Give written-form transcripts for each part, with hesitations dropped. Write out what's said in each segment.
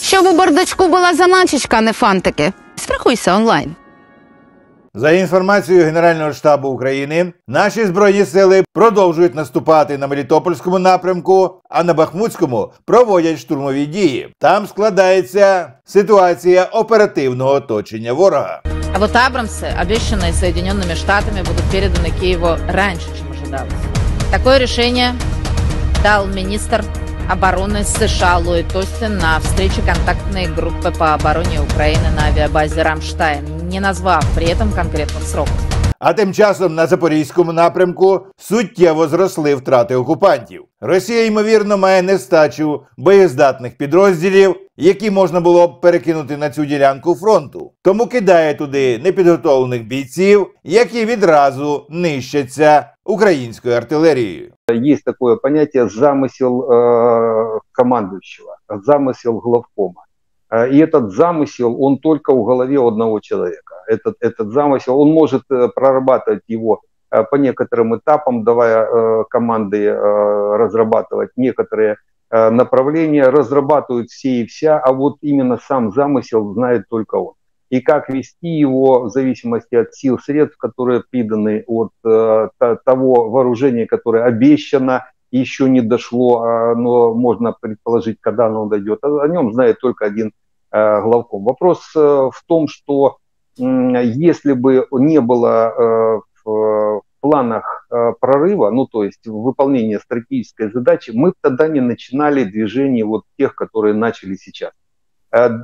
Щоб у бардачку була заначечка, а не фантики. Спрахуйся онлайн. За інформацією Генерального штабу України, наші Збройні сили продовжують наступати на Мелітопольському напрямку, а на Бахмутському проводять штурмові дії. Там складається ситуація оперативного оточення ворога. А вот Абрамсы, обещанные Соединенными Штатами, будут переданы Киеву раньше, чем ожидалось. Такое решение дал министр обороны США Ллойд на встрече контактной группы по обороне Украины на авиабазе «Рамштайн», не назвав при этом конкретных сроков. А тим часом на Запорізькому напрямку суттєво зросли втрати окупантів. Росія, ймовірно, має нестачу боєздатних підрозділів, які можна було б перекинути на цю ділянку фронту. Тому кидає туди непідготовлених бійців, які відразу нищаться українською артилерією. Є таке поняття «замисел командуючого», «замисел главкома». И этот замысел, он только в голове одного человека. Этот замысел, он может прорабатывать его по некоторым этапам, давая команды разрабатывать некоторые направления, разрабатывают все и вся, а вот именно сам замысел знает только он. И как вести его в зависимости от сил, средств, которые приданы, от того вооружения, которое обещано, еще не дошло, но можно предположить, когда оно дойдет. О нем знает только один главком. Вопрос в том, что если бы не было в планах прорыва, ну то есть выполнения стратегической задачи, мы тогда не начинали движение вот тех, которые начали сейчас.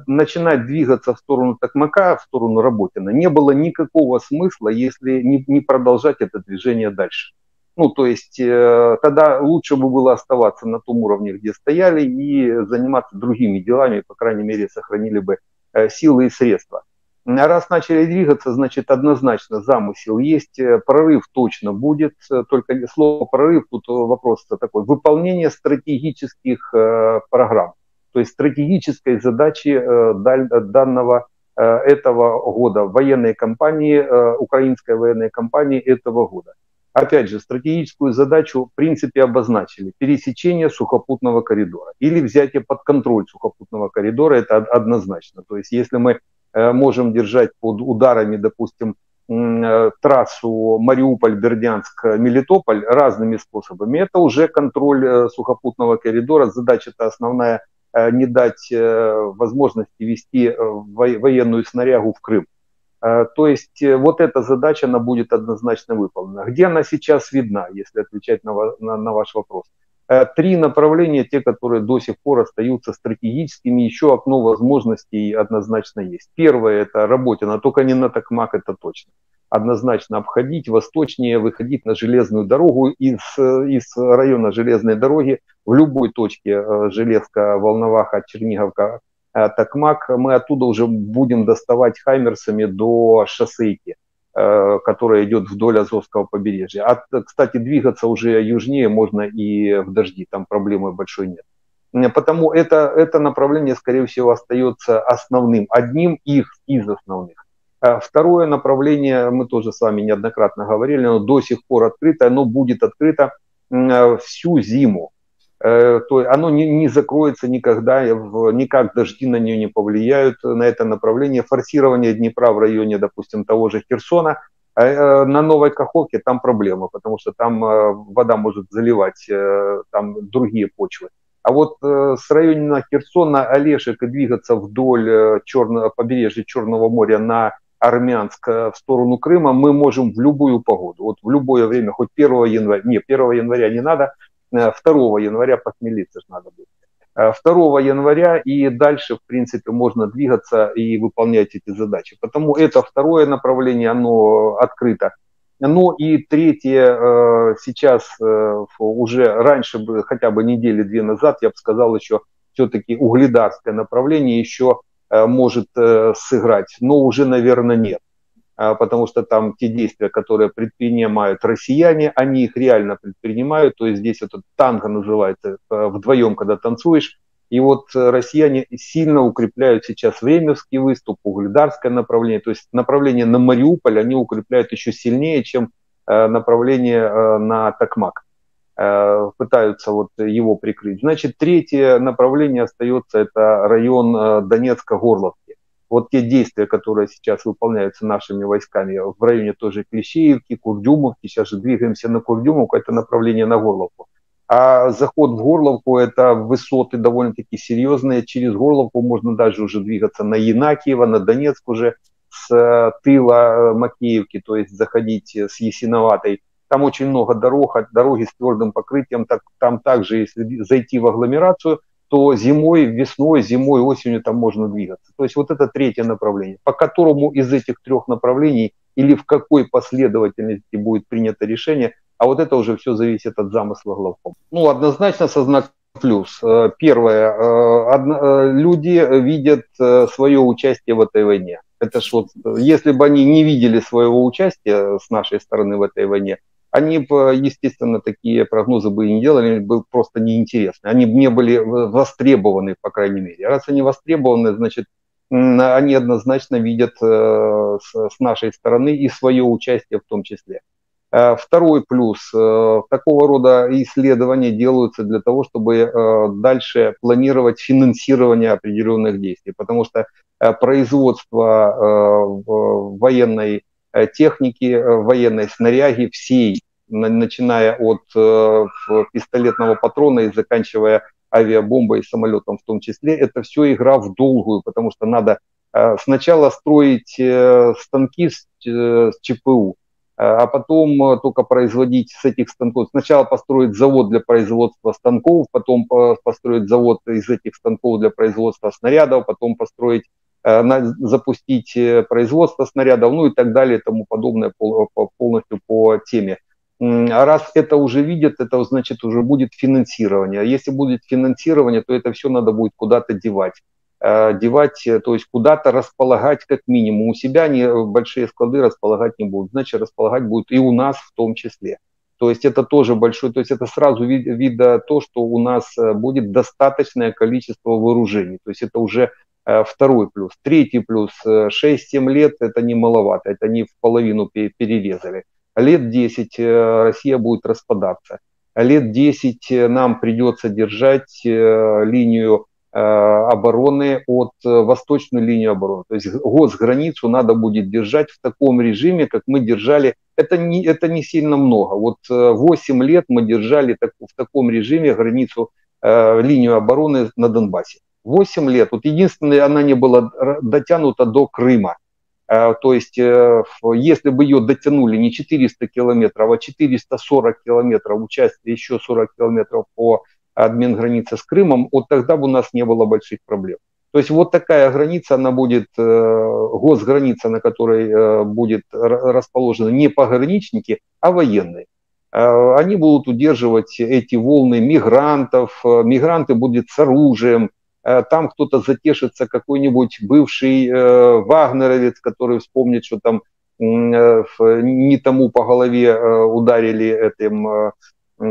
Начинать двигаться в сторону Токмака, в сторону Работина, не было никакого смысла, если не продолжать это движение дальше. Ну, то есть, тогда лучше бы было оставаться на том уровне, где стояли, и заниматься другими делами, по крайней мере, сохранили бы силы и средства. Раз начали двигаться, значит, однозначно замысел есть, прорыв точно будет, только слово «прорыв», тут вопрос такой, выполнение стратегических программ, то есть стратегической задачи данного этого года, военной кампании, украинской военной кампании этого года. Опять же, стратегическую задачу в принципе обозначили. Пересечение сухопутного коридора или взятие под контроль сухопутного коридора, это однозначно. То есть если мы можем держать под ударами, допустим, трассу Мариуполь-Бердянск-Мелитополь разными способами, это уже контроль сухопутного коридора. Задача-то основная не дать возможности вести военную снарягу в Крым. То есть вот эта задача, она будет однозначно выполнена. Где она сейчас видна, если отвечать на ваш вопрос? Три направления, те, которые до сих пор остаются стратегическими, еще окно возможностей однозначно есть. Первое – это Работино, только не на Токмак, это точно. Однозначно обходить восточнее, выходить на железную дорогу, из района железной дороги в любой точке железка, Волноваха, Черниговка, Токмак, мы оттуда уже будем доставать хаймерсами до шоссейки, которая идет вдоль Азовского побережья. Кстати, двигаться уже южнее можно и в дожди, там проблемы большой нет. Потому это направление, скорее всего, остается основным, одним из основных. Второе направление, мы тоже с вами неоднократно говорили, оно до сих пор открыто, оно будет открыто всю зиму. То оно не закроется никогда, никак дожди на нее не повлияют, на это направление. Форсирование Днепра в районе, допустим, того же Херсона, на Новой Каховке там проблема, потому что там вода может заливать, там другие почвы. А вот с района Херсона, Олешек и двигаться вдоль побережья Чёрного моря на Армянск в сторону Крыма мы можем в любую погоду, вот в любое время, хоть 1 января не надо, 2 января похмелиться же надо будет. 2 января и дальше, в принципе, можно двигаться и выполнять эти задачи. Потому это второе направление, оно открыто. Ну и третье, сейчас уже раньше, хотя бы недели-две назад, я бы сказал, еще все-таки угледарское направление еще может сыграть, но уже, наверное, нет. Потому что там те действия, которые предпринимают россияне, они их реально предпринимают, то есть здесь этот танго называется «вдвоем, когда танцуешь», и вот россияне сильно укрепляют сейчас Времевский выступ, угледарское направление, то есть направление на Мариуполь они укрепляют еще сильнее, чем направление на Токмак. пытаются вот его прикрыть. Значит, третье направление остается, это район Донецка-Горловки. Вот те действия, которые сейчас выполняются нашими войсками в районе тоже Клещеевки, Курдюмовки, сейчас же двигаемся на Курдюмовку, это направление на Горловку. А заход в Горловку — это высоты довольно-таки серьезные. Через Горловку можно даже уже двигаться на Янакиево, на Донецк уже с тыла Макеевки, то есть заходить с Ясиноватой. Там очень много дорог, дороги с твердым покрытием. Там также, если зайти в агломерацию, то зимой, весной, зимой, осенью там можно двигаться. То есть вот это третье направление, по которому из этих трех направлений или в какой последовательности будет принято решение, а вот это уже все зависит от замысла главкома. Ну, однозначно со знаком плюс. Первое, люди видят свое участие в этой войне. Это ж вот, если бы они не видели своего участия с нашей стороны в этой войне, они бы, естественно, такие прогнозы бы и не делали, были просто неинтересны. Они бы не были востребованы, по крайней мере. Раз они востребованы, значит, они однозначно видят с нашей стороны и свое участие в том числе. Второй плюс. Такого рода исследования делаются для того, чтобы дальше планировать финансирование определенных действий, потому что производство военной техники, военной снаряги всей, начиная от пистолетного патрона и заканчивая авиабомбой и самолетом в том числе, это все игра в долгую, потому что надо сначала строить станки с ЧПУ, а потом только производить с этих станков. Сначала построить завод для производства станков, потом построить завод из этих станков для производства снарядов, потом построить, запустить производство снарядов, ну и так далее, и тому подобное, полностью по теме. А раз это уже видят, это значит уже будет финансирование. А если будет финансирование, то это все надо будет куда-то девать. То есть куда-то располагать как минимум. У себя они большие склады располагать не будут, значит располагать будут и у нас в том числе. То есть это тоже большое, то есть это сразу видно то, что у нас будет достаточное количество вооружений. То есть это уже второй плюс. Третий плюс, 6-7 лет это не маловато, это не в половину перерезали. Лет 10 Россия будет распадаться. Лет 10 нам придется держать линию обороны, от восточную линию обороны. То есть госграницу надо будет держать в таком режиме, как мы держали. Это не сильно много. Вот 8 лет мы держали в таком режиме границу, линию обороны на Донбассе. 8 лет. Вот единственное, она не была дотянута до Крыма. То есть если бы ее дотянули не 400 километров, а 440 километров участия, еще 40 километров по админ границы с Крымом, вот тогда бы у нас не было больших проблем. То есть вот такая граница, она будет, госграница, на которой будет расположены не пограничники, а военные. Они будут удерживать эти волны мигрантов, мигранты будут с оружием, там кто-то затешится, какой-нибудь бывший вагнеровец, который вспомнит, что там не тому по голове ударили этим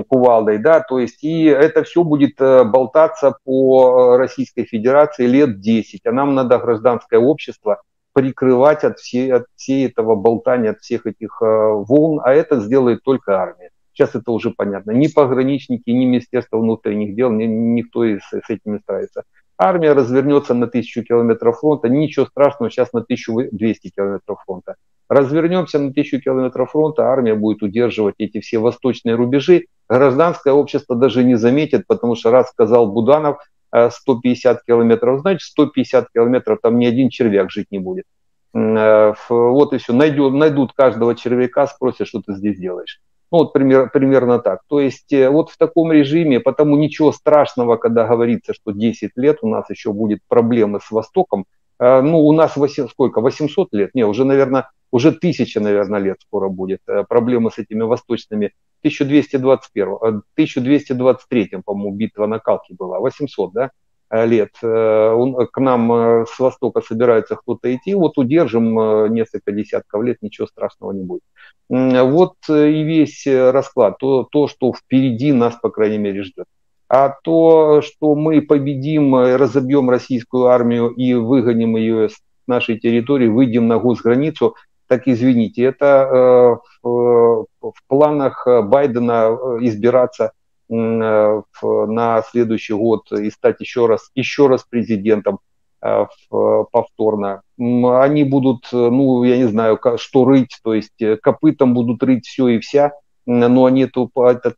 кувалдой, да, то есть и это все будет болтаться по Российской Федерации лет 10, а нам надо гражданское общество прикрывать от всей этого болтания, от всех этих волн, а это сделает только армия. Сейчас это уже понятно, ни пограничники, ни Министерство внутренних дел, никто с этим не справится. Армия развернется на 1000 километров фронта, ничего страшного, сейчас на 1200 километров фронта. Развернемся на 1000 километров фронта, армия будет удерживать эти все восточные рубежи. Гражданское общество даже не заметит, потому что раз сказал Буданов 150 километров, значит 150 километров там ни один червяк жить не будет. Вот и все, найдут каждого червяка, спросят, что ты здесь делаешь. Ну вот примерно так. То есть вот в таком режиме, потому ничего страшного, когда говорится, что 10 лет у нас еще будет проблемы с Востоком. Ну у нас 800 лет, не, уже, наверное, уже 1000, наверное, лет скоро будет проблемы с этими восточными. 1221, 1223, по-моему, битва на Калке была, 800, да, лет. К нам с востока собирается кто-то идти, вот удержим несколько десятков лет, ничего страшного не будет. Вот и весь расклад, то, что впереди нас, по крайней мере, ждет. А то, что мы победим, разобьем российскую армию и выгоним ее с нашей территории, выйдем на госграницу, так извините, это в планах Байдена избираться на следующий год и стать еще раз президентом повторно. Они будут, ну, я не знаю, что рыть, то есть копытом будут рыть все и вся, но они этот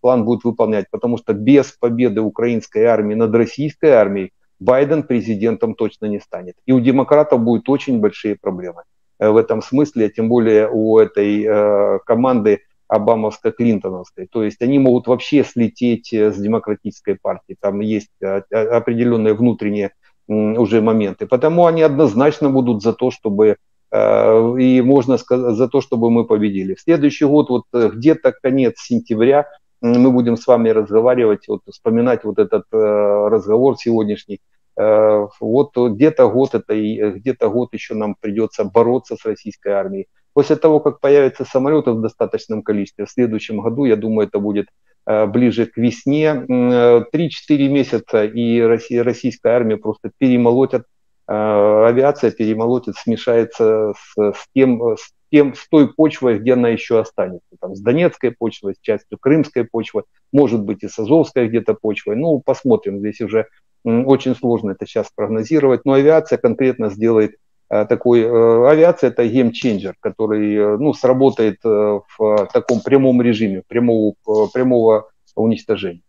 план будут выполнять, потому что без победы украинской армии над российской армией Байден президентом точно не станет. И у демократов будут очень большие проблемы в этом смысле, тем более у этой команды обамовско-клинтоновской. То есть они могут вообще слететь с демократической партии. Там есть определенные внутренние уже моменты. Потому они однозначно будут за то, чтобы и можно сказать, за то, чтобы мы победили. В следующий год, вот где-то конец сентября, мы будем с вами разговаривать, вот, вспоминать вот этот разговор сегодняшний. Вот где-то год, это и где-то год еще нам придется бороться с российской армией. После того, как появятся самолеты в достаточном количестве, в следующем году, я думаю, это будет ближе к весне, 3-4 месяца, и российская армия просто перемолотят, авиация перемолотит, смешается с той почвой, где она еще останется. Там, с донецкой почвой, с частью крымской почвы, может быть, и с азовской где-то почвой. Ну, посмотрим, здесь уже очень сложно это сейчас прогнозировать. Но авиация конкретно сделает такой, авиация это геймченджер, который, ну, сработает в таком прямом режиме, прямого уничтожения.